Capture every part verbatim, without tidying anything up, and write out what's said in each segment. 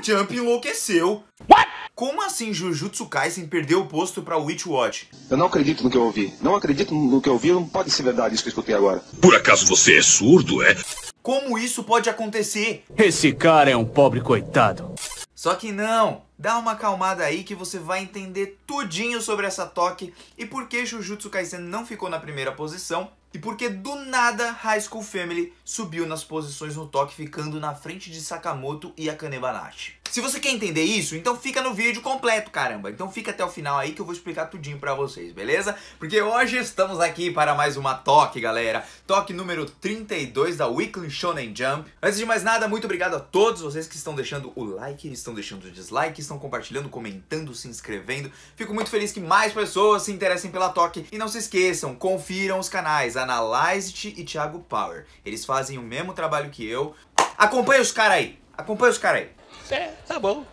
a Jump enlouqueceu. What? Como assim Jujutsu Kaisen perdeu o posto pra Witch Watch? Eu não acredito no que eu ouvi. Não acredito no que eu ouvi, não pode ser verdade isso que eu escutei agora. Por acaso você é surdo, é? Como isso pode acontecer? Esse cara é um pobre coitado. Só que não. Dá uma acalmada aí que você vai entender tudinho sobre essa toque e por que Jujutsu Kaisen não ficou na primeira posição e por que do nada High School Family subiu nas posições no toque, ficando na frente de Sakamoto e Akanebanashi. Se você quer entender isso, então fica no vídeo completo, caramba. Então fica até o final aí que eu vou explicar tudinho pra vocês, beleza? Porque hoje estamos aqui para mais uma toque, galera. Toque número trinta e dois da Weekly Shonen Jump. Antes de mais nada, muito obrigado a todos vocês que estão deixando o like, estão deixando o dislike, estão compartilhando, comentando, se inscrevendo. Fico muito feliz que mais pessoas se interessem pela toque. E não se esqueçam, confiram os canais Analyze-T e Thiago Power. Eles fazem o mesmo trabalho que eu. Acompanha os caras aí. Acompanha os caras aí. É, tá bom.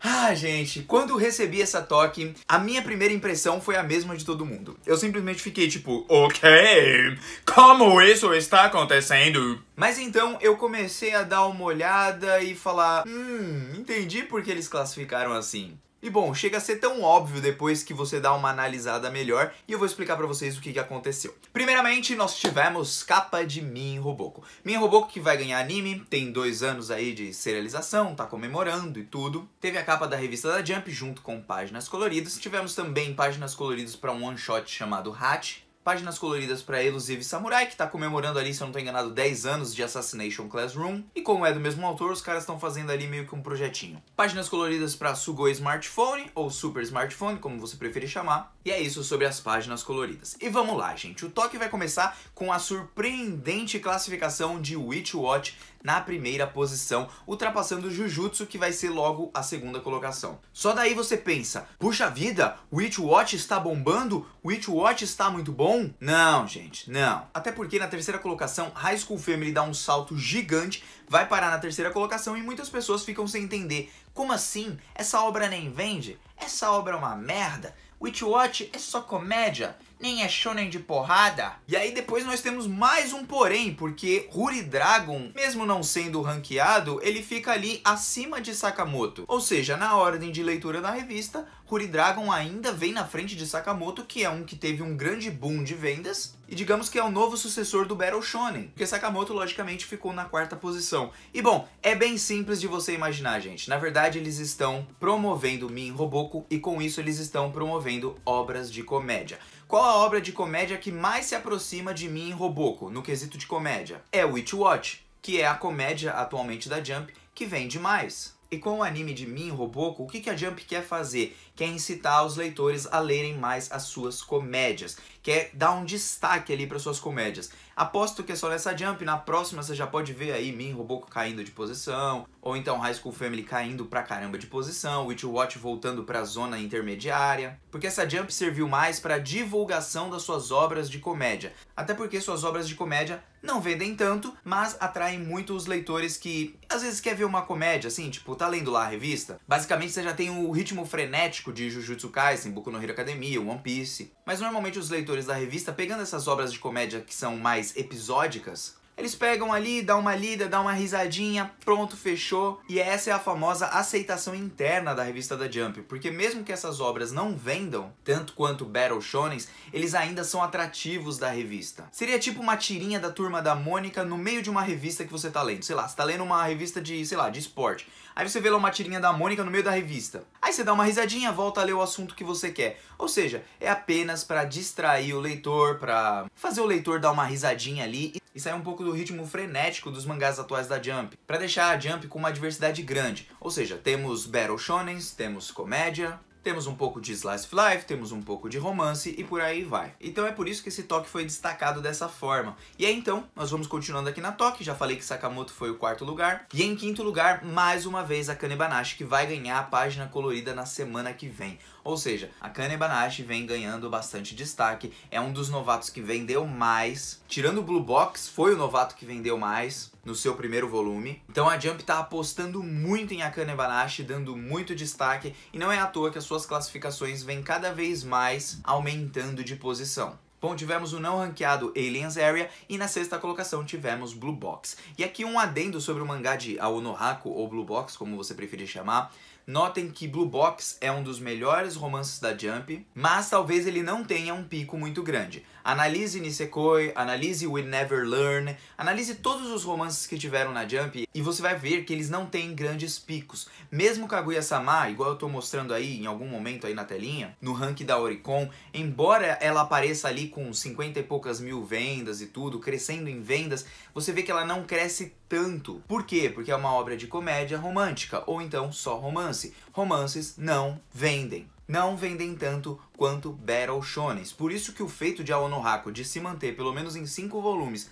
Ah, gente, quando recebi essa toque, a minha primeira impressão foi a mesma de todo mundo. Eu simplesmente fiquei tipo, ok, como isso está acontecendo? Mas então eu comecei a dar uma olhada e falar, hum, entendi por que eles classificaram assim. E bom, chega a ser tão óbvio depois que você dá uma analisada melhor e eu vou explicar pra vocês o que, que aconteceu. Primeiramente, nós tivemos capa de Min Roboco. Min Roboco que vai ganhar anime, tem dois anos aí de serialização, tá comemorando e tudo. Teve a capa da revista da Jump junto com páginas coloridas. Tivemos também páginas coloridas pra um one-shot chamado Hatch. Páginas coloridas para Elusive Samurai, que tá comemorando ali, se eu não tô enganado, dez anos de Assassination Classroom. E como é do mesmo autor, os caras estão fazendo ali meio que um projetinho. Páginas coloridas para Sugoi Smartphone, ou Super Smartphone, como você preferir chamar. E é isso sobre as páginas coloridas. E vamos lá, gente. O toque vai começar com a surpreendente classificação de Witch Watch na primeira posição, ultrapassando o Jujutsu, que vai ser logo a segunda colocação. Só daí você pensa, puxa vida, Witch Watch está bombando? Witch Watch está muito bom? Não, gente, não. Até porque na terceira colocação, High School Family dá um salto gigante, vai parar na terceira colocação e muitas pessoas ficam sem entender. Como assim? Essa obra nem vende? Essa obra é uma merda? Witch Watch é só comédia? Nem é shonen de porrada? E aí depois nós temos mais um porém, porque Ruri Dragon, mesmo não sendo ranqueado, ele fica ali acima de Sakamoto. Ou seja, na ordem de leitura da revista, Ruri Dragon ainda vem na frente de Sakamoto, que é um que teve um grande boom de vendas, e digamos que é o novo sucessor do Battle Shonen, porque Sakamoto logicamente ficou na quarta posição. E bom, é bem simples de você imaginar, gente. Na verdade, eles estão promovendo Min Roboco, e com isso eles estão promovendo obras de comédia. Qual a obra de comédia que mais se aproxima de Min Roboco no quesito de comédia? É Witch Watch, que é a comédia atualmente da Jump que vende mais. E com o anime de Min Roboco, o que a Jump quer fazer? Quer incitar os leitores a lerem mais as suas comédias. Quer dar um destaque ali para suas comédias. Aposto que é só nessa Jump, na próxima você já pode ver aí Min Roboco caindo de posição, ou então High School Family caindo pra caramba de posição, Witch Watch voltando pra zona intermediária. Porque essa Jump serviu mais pra divulgação das suas obras de comédia. Até porque suas obras de comédia não vendem tanto, mas atraem muito os leitores que às vezes quer ver uma comédia, assim, tipo, tá lendo lá a revista? Basicamente você já tem o ritmo frenético de Jujutsu Kaisen, Boku no Hero Academia, One Piece. Mas normalmente os leitores da revista, pegando essas obras de comédia que são mais episódicas, eles pegam ali, dão uma lida, dão uma risadinha, pronto, fechou. E essa é a famosa aceitação interna da revista da Jump, porque mesmo que essas obras não vendam, tanto quanto Battle Shonens, eles ainda são atrativos da revista. Seria tipo uma tirinha da Turma da Mônica no meio de uma revista que você tá lendo. Sei lá, você tá lendo uma revista de, sei lá, de esporte. Aí você vê lá uma tirinha da Mônica no meio da revista. Aí você dá uma risadinha, volta a ler o assunto que você quer. Ou seja, é apenas pra distrair o leitor, pra fazer o leitor dar uma risadinha ali e sair um pouco do ritmo frenético dos mangás atuais da Jump, pra deixar a Jump com uma diversidade grande. Ou seja, temos Battle Shonens, temos comédia, temos um pouco de Slice of Life, temos um pouco de romance e por aí vai. Então é por isso que esse toque foi destacado dessa forma. E aí então, nós vamos continuando aqui na toque, já falei que Sakamoto foi o quarto lugar. E em quinto lugar, mais uma vez a Akanebanashi, que vai ganhar a página colorida na semana que vem. Ou seja, a Akanebanashi vem ganhando bastante destaque, é um dos novatos que vendeu mais. Tirando o Blue Box, foi o novato que vendeu mais no seu primeiro volume. Então a Jump tá apostando muito em Akanebanashi, dando muito destaque, e não é à toa que as suas classificações vêm cada vez mais aumentando de posição. Bom, tivemos o não ranqueado Aliens Area e na sexta colocação tivemos Blue Box. E aqui um adendo sobre o mangá de Aonohaku ou Blue Box, como você preferir chamar. Notem que Blue Box é um dos melhores romances da Jump, mas talvez ele não tenha um pico muito grande. Analise Nisekoi, analise We Never Learn, analise todos os romances que tiveram na Jump e você vai ver que eles não têm grandes picos. Mesmo Kaguya-sama, igual eu tô mostrando aí em algum momento aí na telinha, no ranking da Oricon, embora ela apareça ali com cinquenta e poucas mil vendas e tudo, crescendo em vendas, você vê que ela não cresce tanto. Por quê? Porque é uma obra de comédia romântica, ou então só romance. Romances não vendem. Não vendem tanto quanto Battle Shonens. Por isso que o feito de Aonohaku de se manter pelo menos em cinco volumes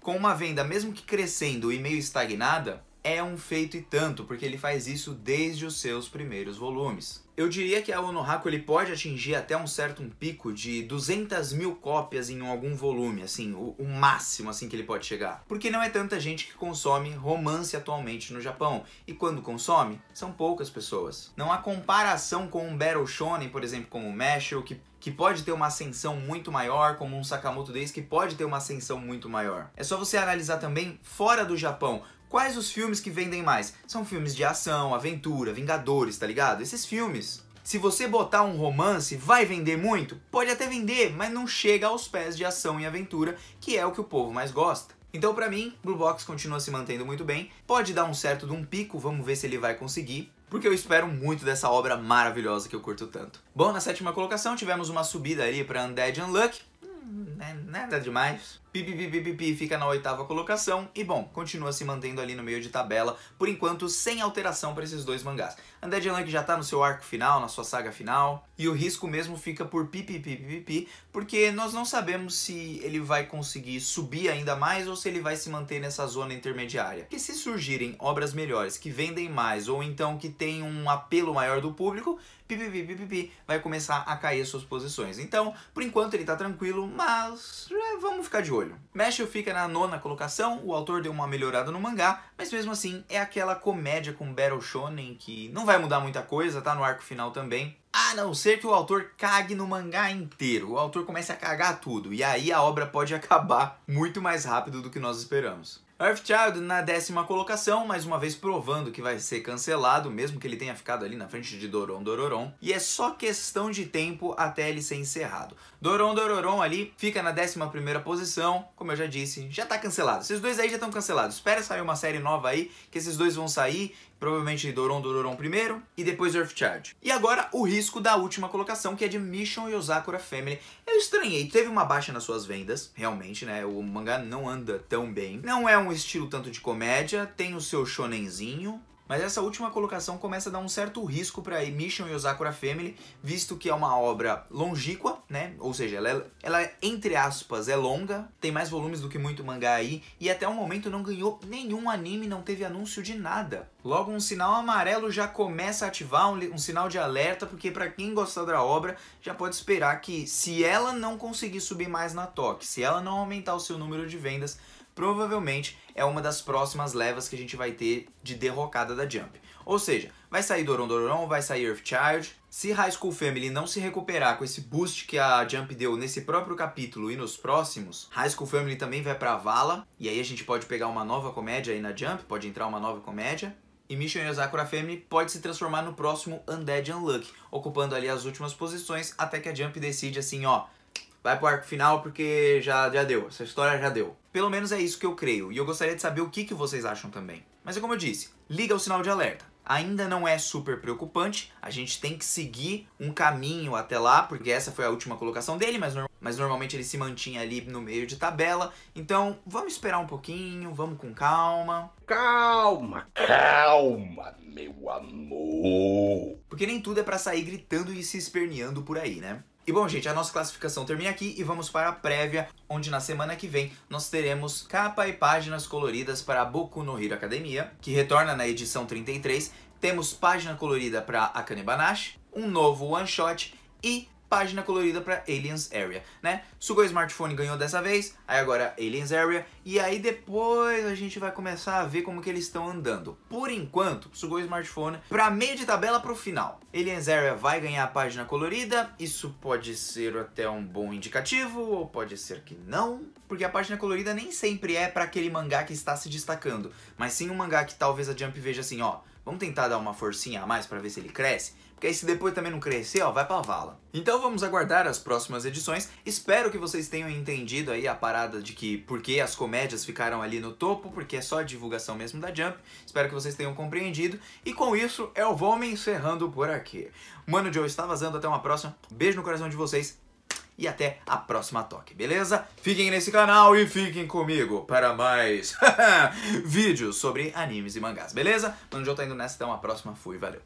com uma venda mesmo que crescendo e meio estagnada é um feito e tanto, porque ele faz isso desde os seus primeiros volumes. Eu diria que Aonohaku ele pode atingir até um certo um pico de duzentas mil cópias em algum volume, assim, o, o máximo assim que ele pode chegar. Porque não é tanta gente que consome romance atualmente no Japão, e quando consome, são poucas pessoas. Não há comparação com um Battle Shonen, por exemplo, como o Mashle, que que pode ter uma ascensão muito maior, como um Sakamoto Days, que pode ter uma ascensão muito maior. É só você analisar também fora do Japão. Quais os filmes que vendem mais? São filmes de ação, aventura, Vingadores, tá ligado? Esses filmes. Se você botar um romance, vai vender muito? Pode até vender, mas não chega aos pés de ação e aventura, que é o que o povo mais gosta. Então, pra mim, Blue Box continua se mantendo muito bem. Pode dar um certo de um pico, vamos ver se ele vai conseguir, porque eu espero muito dessa obra maravilhosa que eu curto tanto. Bom, na sétima colocação tivemos uma subida ali pra Undead Unluck. Nada demais. Pipipipipipi fica na oitava colocação e, bom, continua se mantendo ali no meio de tabela, por enquanto sem alteração para esses dois mangás. Undead Unluck já tá no seu arco final, na sua saga final, e o risco mesmo fica por pipipipipipi, porque nós não sabemos se ele vai conseguir subir ainda mais ou se ele vai se manter nessa zona intermediária. Porque se surgirem obras melhores, que vendem mais ou então que tem um apelo maior do público, pipipipipipi vai começar a cair as suas posições. Então, por enquanto ele tá tranquilo, mas é, vamos ficar de olho. Mashle fica na nona colocação, o autor deu uma melhorada no mangá, mas mesmo assim é aquela comédia com Battle Shonen que não vai mudar muita coisa, tá no arco final também. A não ser que o autor cague no mangá inteiro, o autor comece a cagar tudo, e aí a obra pode acabar muito mais rápido do que nós esperamos. Earthchild na décima colocação, mais uma vez provando que vai ser cancelado, mesmo que ele tenha ficado ali na frente de Doron Dororon, e é só questão de tempo até ele ser encerrado. Doron Dororon ali fica na décima primeira posição, como eu já disse, já tá cancelado. Esses dois aí já estão cancelados, espera sair uma série nova aí, que esses dois vão sair, provavelmente Doron Dororon primeiro e depois Earthchild. E agora o risco da última colocação, que é de Mission Yozakura Family. Eu estranhei, teve uma baixa nas suas vendas, realmente, né, o mangá não anda tão bem, não é um um estilo tanto de comédia, tem o seu shonenzinho, mas essa última colocação começa a dar um certo risco para Mission Yozakura Family, visto que é uma obra longíqua, né? Ou seja, ela, é, ela, entre aspas, é longa, tem mais volumes do que muito mangá aí, e até o momento não ganhou nenhum anime, não teve anúncio de nada. Logo, um sinal amarelo já começa a ativar, um, um sinal de alerta, porque para quem gostar da obra, já pode esperar que se ela não conseguir subir mais na toque, se ela não aumentar o seu número de vendas, provavelmente é uma das próximas levas que a gente vai ter de derrocada da Jump. Ou seja, vai sair Doron Dororon, vai sair Earthchild. Se High School Family não se recuperar com esse boost que a Jump deu nesse próprio capítulo e nos próximos, High School Family também vai pra vala. E aí a gente pode pegar uma nova comédia aí na Jump, pode entrar uma nova comédia. E Mission Yozakura Family pode se transformar no próximo Undead Unluck, ocupando ali as últimas posições até que a Jump decide assim, ó, vai pro arco final porque já, já deu, essa história já deu. Pelo menos é isso que eu creio, e eu gostaria de saber o que, que vocês acham também. Mas é como eu disse, liga o sinal de alerta. Ainda não é super preocupante, a gente tem que seguir um caminho até lá, porque essa foi a última colocação dele, mas, no... mas normalmente ele se mantinha ali no meio de tabela. Então, vamos esperar um pouquinho, vamos com calma. Calma, calma, meu amor. Porque nem tudo é pra sair gritando e se esperneando por aí, né? E bom, gente, a nossa classificação termina aqui e vamos para a prévia, onde na semana que vem nós teremos capa e páginas coloridas para Boku no Hero Academia, que retorna na edição trinta e três. Temos página colorida para Akanebanashi, um novo one-shot e página colorida para Aliens Area, né? Sugoi Smartphone ganhou dessa vez, aí agora Aliens Area, e aí depois a gente vai começar a ver como que eles estão andando. Por enquanto, Sugoi Smartphone para meio de tabela para o final. Aliens Area vai ganhar a página colorida, isso pode ser até um bom indicativo, ou pode ser que não, porque a página colorida nem sempre é para aquele mangá que está se destacando, mas sim um mangá que talvez a Jump veja assim, ó, vamos tentar dar uma forcinha a mais para ver se ele cresce, porque aí se depois também não crescer, ó, vai pra vala. Então vamos aguardar as próximas edições. Espero que vocês tenham entendido aí a parada de que por que as comédias ficaram ali no topo, porque é só divulgação mesmo da Jump. Espero que vocês tenham compreendido. E com isso, eu vou me encerrando por aqui. Mano Joe está vazando, até uma próxima. Beijo no coração de vocês e até a próxima toque, beleza? Fiquem nesse canal e fiquem comigo para mais vídeos sobre animes e mangás, beleza? Mano Joe tá indo nessa, até uma próxima. Fui, valeu.